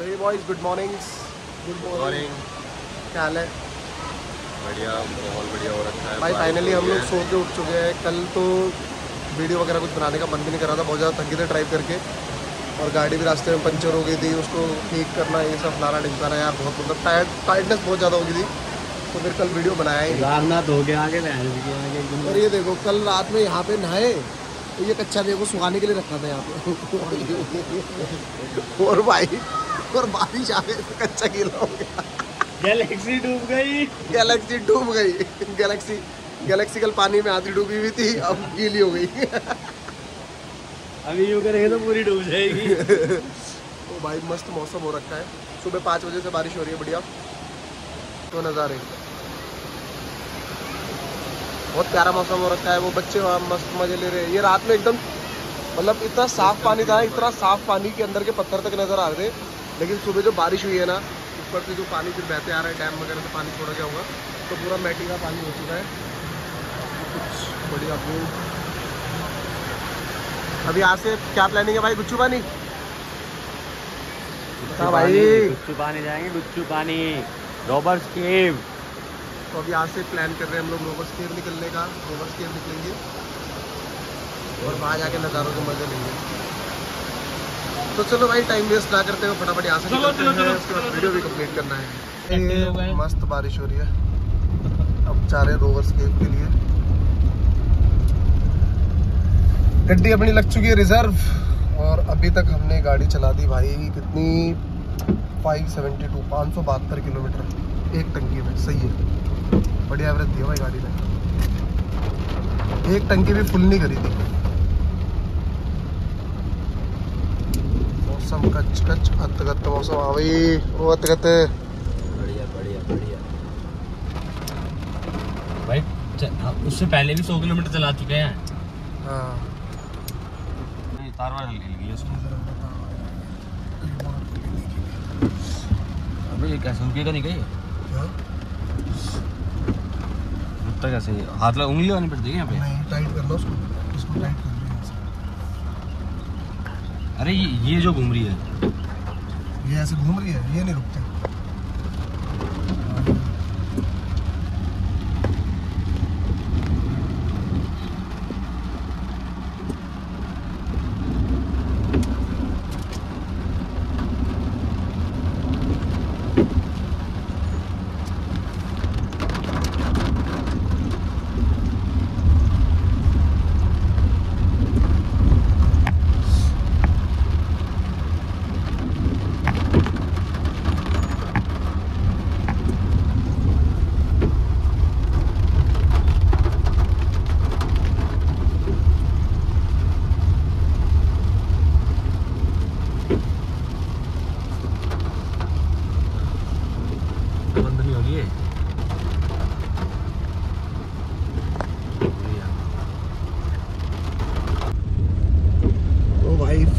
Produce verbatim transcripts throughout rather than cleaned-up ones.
हे boys, good mornings. Good morning, क्या हाल है? बढ़िया, माहौल बढ़िया हो रखा है भाई। फाइनली हम लोग सो के उठ चुके हैं। कल तो वीडियो वगैरह कुछ बनाने का मन भी नहीं कर रहा था, बहुत ज़्यादा थकी थे ड्राइव करके, और गाड़ी भी रास्ते में पंचर हो गई थी, उसको ठीक करना ये सब लाना ढिंकाना यार, बहुत मतलब टायर टाइटनेस बहुत ज़्यादा हो गई थी, तो फिर कल वीडियो बनाया ही गारनाथ हो गया आगे आगे। और ये देखो, कल रात में यहाँ पे नहाए, ये कच्चा देखो सुखाने के लिए रखा था यहाँ पे, और भाई और बारिश आ गई तो कच्चा गीला हो गया। गैलेक्सी डूब गई, गैलेक्सी डूब गई, गैलेक्सी गैलेक्सी कल पानी में आधी डूबी हुई थी, अब गीली हो गई। अभी यूँ करेंगे तो पूरी डूब जाएगी। तो भाई मस्त मौसम हो रखा है, सुबह पाँच बजे से बारिश हो रही है, बढ़िया। तो नज़ारे बहुत प्यारा मौसम हो रखा है, वो बच्चे वहाँ मस्त मजे ले रहे हैं। ये रात में एकदम मतलब इतना साफ पानी था, इतना साफ पानी के अंदर के पत्थर तक नज़र आ रहे थे, लेकिन सुबह जो बारिश हुई है ना, ऊपर से जो पानी फिर बहते आ रहा है, डैम वगैरह से पानी छोड़ा गया होगा, तो पूरा मैटी का पानी हो चुका है। कुछ बढ़िया व्यू। अभी यहाँ से क्या प्लानिंग है भाई? गुच्चू पानी, गुच्चू पानी, गुच्चू पानी जाएंगे, गुच्चू पानी, रॉबर्स केव। तो अभी यहाँ से प्लान कर रहे हैं हम लोग रॉबर्स केव निकलने का, रॉबर्स केव निकलेंगे और वहाँ जाके नज़ारों के मजे लेंगे। तो चलो भाई, टाइम वेस्ट ना करते हुए फटाफट यहाँ से निकलते हैं, उसके बाद वीडियो भी कंप्लीट करना है। मस्त बारिश हो रही है, अब जा रहे हैं रॉबर्स केव के लिए। गड्डी अपनी लग चुकी है रिजर्व, और अभी तक हमने गाड़ी चला दी भाई कितनी, पाँच सौ बहत्तर पाँच सौ बहत्तर किलोमीटर एक टंकी में। सही है, बड़ी एवरेज दी है भाई गाड़ी ने, एक टंकी भी फुल नहीं करी थी। मौसम कच कच अतगत मौसम आ भाई, वो अतगत बढ़िया बढ़िया बढ़िया भाई। उससे पहले भी सौ किलोमीटर चला चुके हैं। हाँ, तारवार हिल गई उसमें। अबे ये कैसे रुकेगा नहीं गई? रुकता कैसे? हाथ लगा, उंगली लगानी पड़ती है यहाँ पे। नहीं, टाइट कर लो उसको, इसको टाइट कर। अरे ये ये जो घूम रही है, ये ऐसे घूम रही है, ये नहीं रुकते।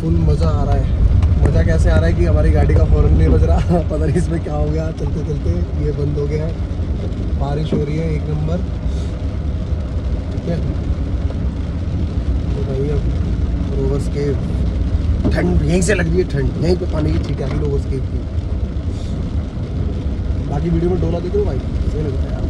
फुल मज़ा आ रहा है। मज़ा कैसे आ रहा है कि हमारी गाड़ी का हॉर्न नहीं बज रहा, पता नहीं इसमें क्या हो गया। चलते चलते ये बंद हो गया है, बारिश हो रही है एक नंबर। ठीक है, तो भाई अब रॉबर्स केव, ठंड यहीं से लग रही है, ठंड यहीं पे पानी की छिटकी रॉबर्स केव की। बाकी वीडियो में डोला देखो भाई, सही लगता है यार।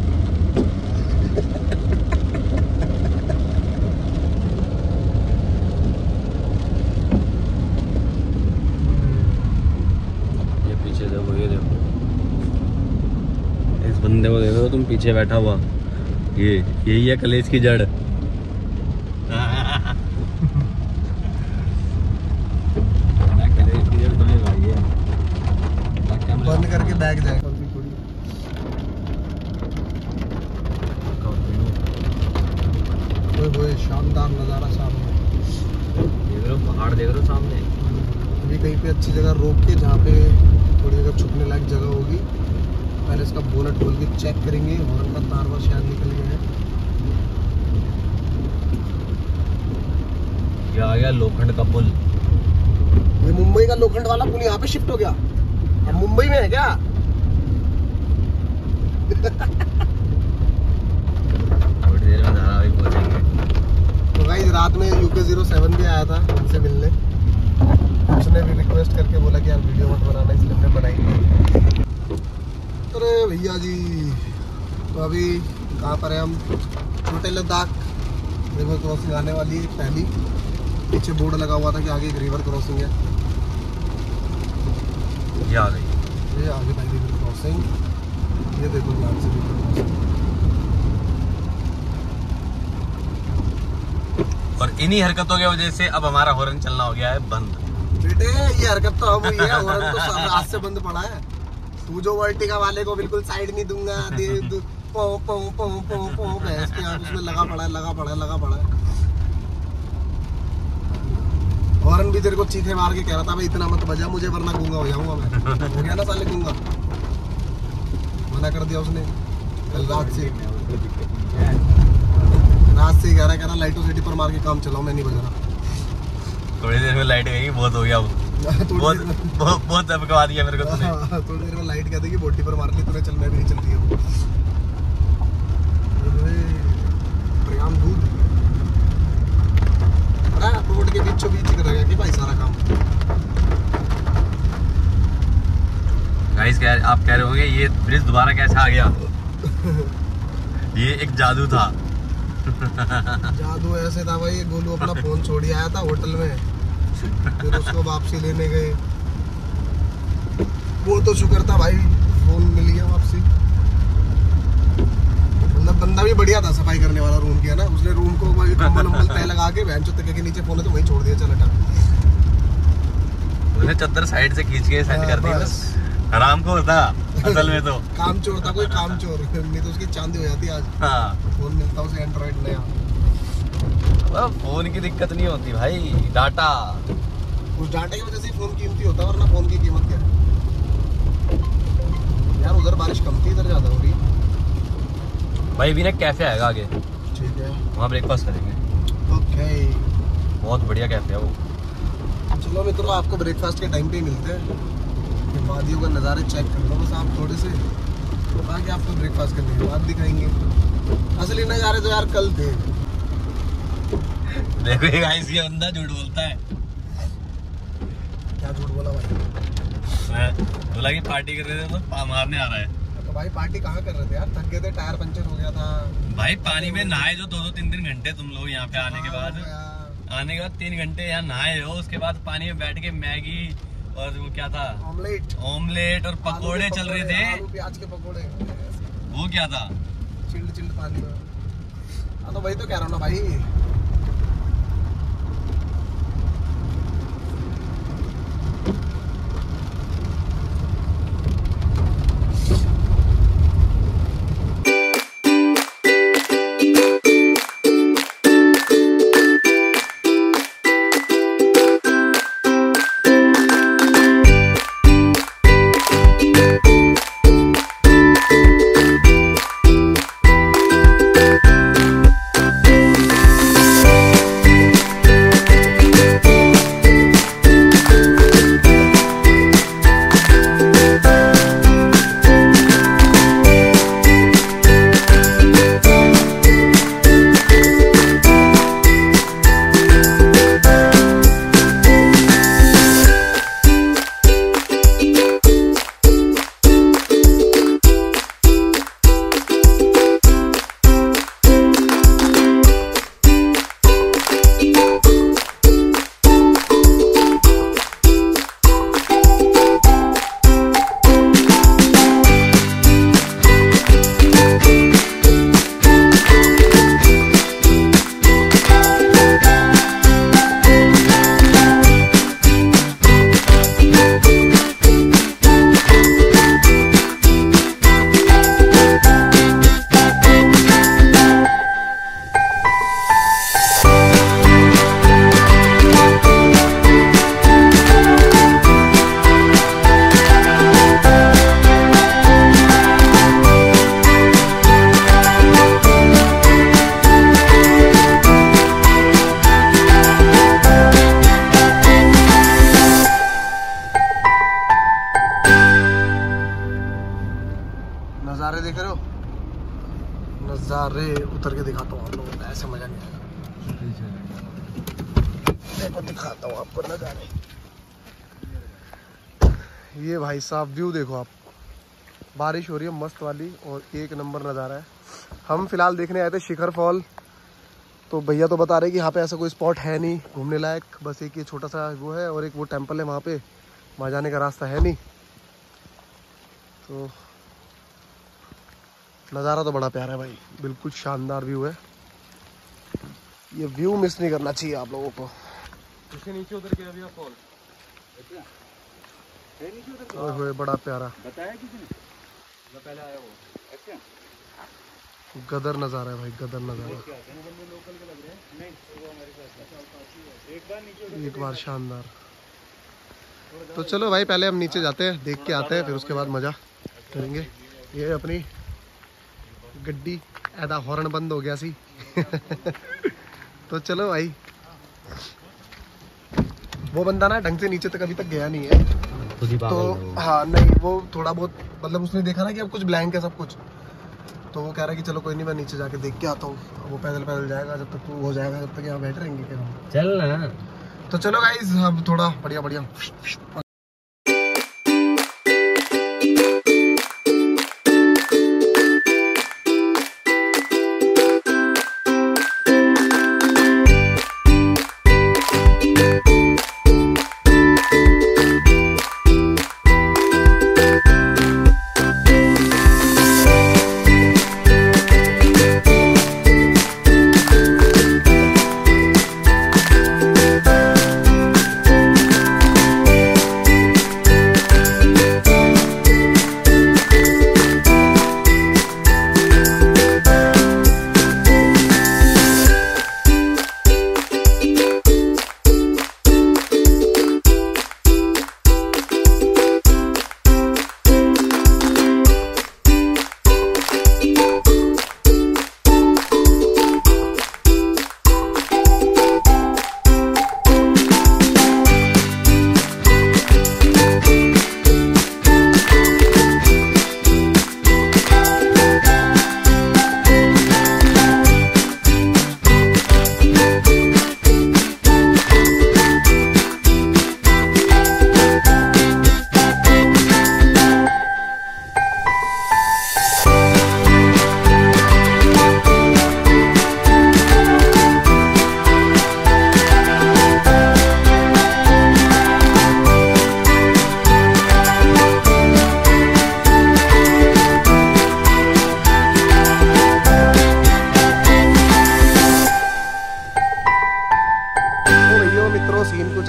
बंदे को देखो, तुम पीछे बैठा हुआ, ये यही है कलेश की जड़। कलेश की जड़ तो है भाई, ये बंद करके बैग जाए। शानदार नज़ारा सामने देख रहे हो, पहाड़ देख रहे हो सामने। अभी कहीं पे अच्छी जगह रोक के, जहाँ पे थोड़ी जगह छुपने लायक जगह होगी, पहले इसका बोनट खोल के चेक करेंगे। और उनका तार वार शायद निकल गया है। क्या आ गया लोखंड का पुल? ये मुंबई का लोखंड वाला पुल यहाँ पे शिफ्ट हो गया, अब मुंबई में है क्या? थोड़ी देर में धारावी पहुंचेंगे। तो गाइस, रात में यूके जीरो सेवन भी आया था उनसे मिलने, उसने भी रिक्वेस्ट करके बोला कि यार वीडियो मत बनाना, इसलिए हमने बनाई नहीं। अरे भैया जी, तो अभी कहाँ पर है हम? छोटे लद्दाख। रिवर क्रॉसिंग आने वाली है पहली, पीछे बोर्ड लगा हुआ था कि आगे एक रिवर क्रॉसिंग है। ये आ गई, ये आगे भाई रिवर क्रॉसिंग, ये देखो ध्यान से रिवर क्रॉसिंग। और इन्हीं हरकतों की वजह से अब हमारा हॉर्न चलना हो गया है बंद। बेटे ये हरकत तो अब हुई है, हॉर्न तो आज से बंद पड़ा है। तू जो वर्टिका वाले को बिल्कुल साइड नहीं दूंगा, दे दू पो पो पो पो पो भैंस के आंख उसमें लगा पड़ा है, लगा पड़ा है, लगा पड़ा है। हॉर्न भी तेरे को चीखे मार के कह रहा था भाई इतना मत बजा मुझे वरना गूंगा हो जाऊंगा मैं। हो गया ना साले गूंगा, मना कर दिया उसने कल रात से। रात से कह रहा कह रहा लाइटों सिटी पर मार के काम चलाओ, मैं नहीं बजा रहा। थोड़ी देर में लाइट गई, बहुत हो गया, बहुत बहुत धमकवा दिया मेरे को तूने। थोड़ी देर में लाइट कहती कि बोटी पर मार ली तूने, चल मैं भी नहीं चलती हूँ। रोड के बीचों बीच कर रहा है कि भाई सारा काम। गाइस आप कह रहे होंगे ये ब्रिज दोबारा कैसे आ गया? ये एक जादू था। जादू ऐसे था भाई, गोलू अपना फोन छोड़ आया था होटल में, फिर उसको वापसी लेने गए। वो तो शुक्र था भाई फोन मिल गया वापसी। बंदा भी बढ़िया था, सफाई करने वाला रूम किया ना उसने, रूम को कंबल उम्बल तय लगा के वैन तक के नीचे फोन है तो वहीं छोड़ दिया, चला उसने चद्दर साइड से खींच के साइड कर दी बस। हरामखोर था असल में, तो काम चोर था कोई, काम चोर। नहीं तो उसकी चांदी हो जाती आज। हाँ। फोन मिलता उसे एंड्रॉइड नया। फोन की दिक्कत नहीं होती भाई, डाटा, उस डाटा की वजह से फोन कीमती होता है, वरना फोन की कीमत क्या है यार। उधर बारिश कम थी, इधर ज्यादा हो रही है भाई। अभी ना कैफे आएगा आगे, ठीक है, वहाँ ब्रेकफास्ट करेंगे। ओके, बहुत बढ़िया कैफे है वो। चलो मित्रों, आपको ब्रेकफास्ट के टाइम पे ही मिलते हैं। वादियों का नज़ारे चेक कर लो बस आप थोड़े से, बाकी आपको ब्रेकफास्ट करने के बाद दिखाएंगे असली नज़ारे तो यार कल थे। देखो ये गाइस, ये बंदा झूठ बोलता है। क्या झूठ बोला भाई? बोला कि पार्टी कर रहे थे तो मारने आ रहा है। भाई पार्टी कहाँ कर रहे थे यार? थक गए थे, टायर पंचर हो गया था भाई, पानी में नहाए जो दो दो तीन तीन घंटे तुम लोग यहाँ पे आने के बाद आने के बाद तीन घंटे यहाँ नहाए हो, उसके बाद पानी में बैठ के मैगी और वो क्या था, ऑमलेट ऑमलेट और पकोड़े चल रहे थे, आलू प्याज के पकोड़े। वो क्या था, चिल्ड चिल्ड पानी में। वही तो कह रहा हूँ ना भाई, देख रहे हो नजारे, उतर के दिखाता हूँ आप लोगों को, ऐसे मजा नहीं आएगा। देखो दिखाता हूँ आपको नजारे। ये भाई साहब व्यू देखो आप, बारिश हो रही है मस्त वाली और एक नंबर नज़ारा है। हम फिलहाल देखने आए थे शिखर फॉल, तो भैया तो बता रहे कि यहाँ पे ऐसा कोई स्पॉट है नहीं घूमने लायक, बस एक ये छोटा सा वो है और एक वो टेम्पल है वहाँ पे, वहाँ जाने का रास्ता है नहीं। तो नज़ारा तो बड़ा प्यारा है भाई, बिल्कुल शानदार व्यू है, ये व्यू मिस नहीं करना चाहिए आप लोगों को। इसके नीचे उतर गया भैया फॉल, ओए बड़ा प्यारा, बताया किसी ने, मैं पहले आया वो। अच्छा गदर नज़ारा है भाई, गदर नज़ारा, एक बार शानदार। तो चलो भाई पहले हम नीचे जाते हैं, देख के आते हैं, फिर उसके बाद मज़ा करेंगे। ये अपनी गड्डी ऐदा हॉर्न बंद हो गया सी तो चलो भाई, वो बंदा ना ढंग से नीचे तक अभी तक गया नहीं है, तो हाँ नहीं वो थोड़ा बहुत मतलब उसने देखा ना कि अब कुछ ब्लैंक है सब कुछ, तो वो कह रहा है कि चलो कोई नहीं मैं नीचे जाके देख के आता हूँ, वो पैदल पैदल जाएगा जब तक तू हो जाएगा, जब तक यहाँ बैठ रहेंगे क्या हम, चल ना। तो चलो गाइस हम थोड़ा बढ़िया बढ़िया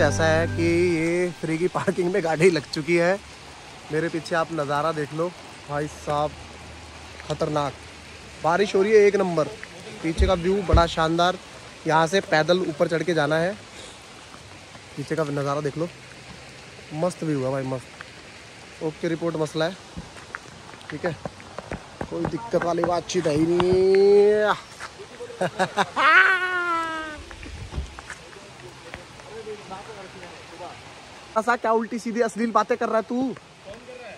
ऐसा है कि ये फ्री की पार्किंग में गाड़ी लग चुकी है। मेरे पीछे आप नज़ारा देख लो भाई साहब, खतरनाक बारिश हो रही है एक नंबर, पीछे का व्यू बड़ा शानदार। यहाँ से पैदल ऊपर चढ़ के जाना है, पीछे का नज़ारा देख लो, मस्त व्यू है भाई मस्त। ओके रिपोर्ट मसला है, ठीक है कोई दिक्कत वाली बातचीत है ही नहीं ऐसा क्या उल्टी सीधी अश्लील बातें कर रहा है तू? कौन कर रहा है?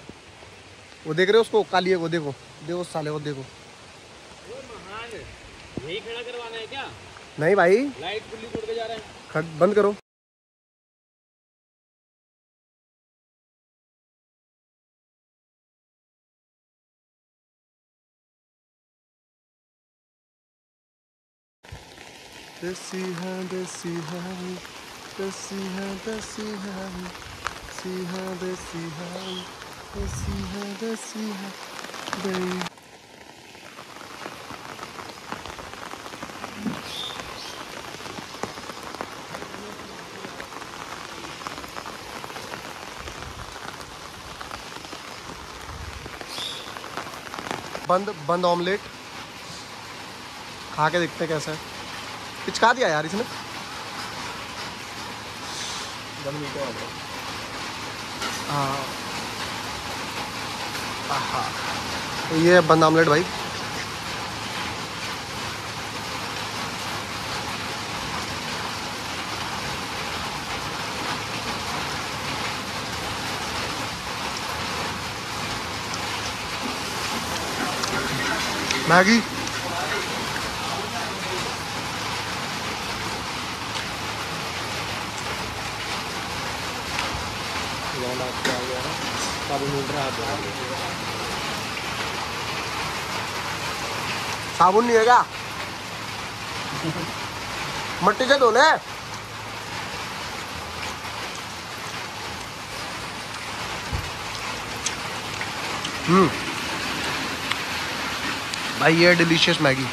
वो देख रहे हो उसको कालिए को, देखो देखो साले को देखो, यही खड़ा करवाना है क्या? नहीं भाई लाइट फुल्ली छोड़ के जा रहा है, बंद करो। देसी है, देसी है। बंद बंद ऑमलेट खा के देखते हैं कैसा है। पिचका दिया यार इसमें, हाँ ये बंद आमलेट भाई, मैगी आ गया है। साबुन नहीं है क्या? मट्टी से धो ले। हम्म भाई ये डिलीशियस मैगी।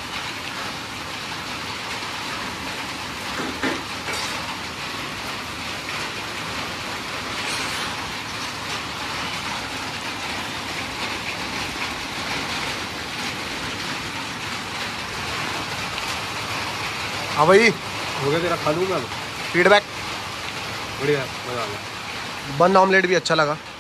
हाँ भाई हो गया तेरा खा लूँगा फीडबैक, बढ़िया मज़ा आ गया। बन ऑमलेट भी अच्छा लगा।